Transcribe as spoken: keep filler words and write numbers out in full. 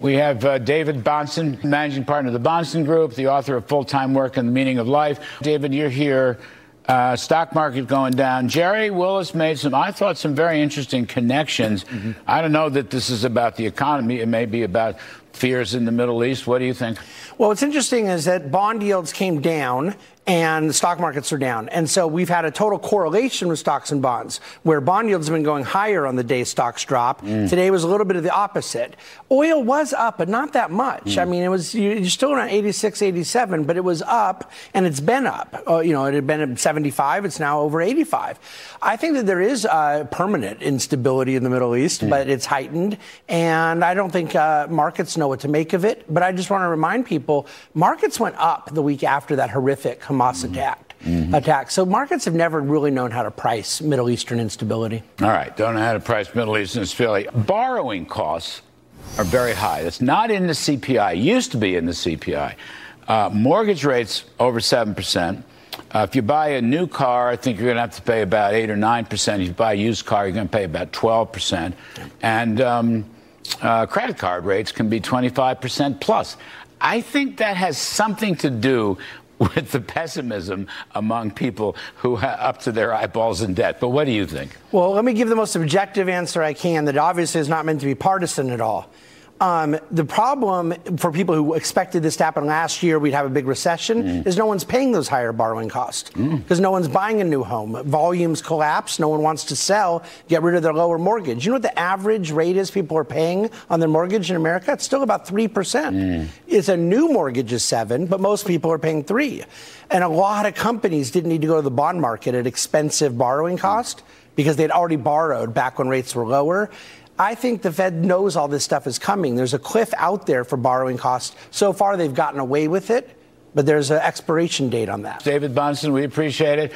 We have uh, David Bahnsen, managing partner of the Bahnsen Group, the author of Full-Time Work and the Meaning of Life. David, you're here. Uh, stock market going down. Jerry Willis made some, I thought, some very interesting connections. Mm-hmm. I don't know that this is about the economy. It may be about fears in the Middle East. What do you think? Well, what's interesting is that bond yields came down and the stock markets are down. And so we've had a total correlation with stocks and bonds, where bond yields have been going higher on the day stocks drop. Mm. Today was a little bit of the opposite. Oil was up, but not that much. Mm. I mean, it was, you're still around eighty-six, eighty-seven, but it was up, and it's been up. Uh, you know, it had been at seventy-five, it's now over eighty-five. I think that there is uh, permanent instability in the Middle East, mm. but it's heightened, and I don't think uh, markets know what to make of it. But I just want to remind people, markets went up the week after that horrific Hamas Mm-hmm. attack. Mm-hmm. attack. So markets have never really known how to price Middle Eastern instability. All right. Don't know how to price Middle Eastern instability. Borrowing costs are very high. That's not in the C P I. It used to be in the C P I. Uh, mortgage rates over seven percent. Uh, if you buy a new car, I think you're going to have to pay about eight or nine percent. If you buy a used car, you're going to pay about twelve percent. And um, uh, credit card rates can be twenty-five percent plus. I think that has something to do with the pessimism among people who are up to their eyeballs in debt. But what do you think? Well, let me give the most objective answer I can that obviously is not meant to be partisan at all. Um, the problem for people who expected this to happen last year, we'd have a big recession, mm. is no one's paying those higher borrowing costs because mm. no one's buying a new home. Volumes collapse. No one wants to sell, get rid of their lower mortgage. You know what the average rate is people are paying on their mortgage in America? It's still about three percent. Mm. It's a new mortgage is seven, but most people are paying three. And a lot of companies didn't need to go to the bond market at expensive borrowing cost mm. because they'd already borrowed back when rates were lower. I think the Fed knows all this stuff is coming. There's a cliff out there for borrowing costs. So far, they've gotten away with it, but there's an expiration date on that. David Bahnsen, we appreciate it.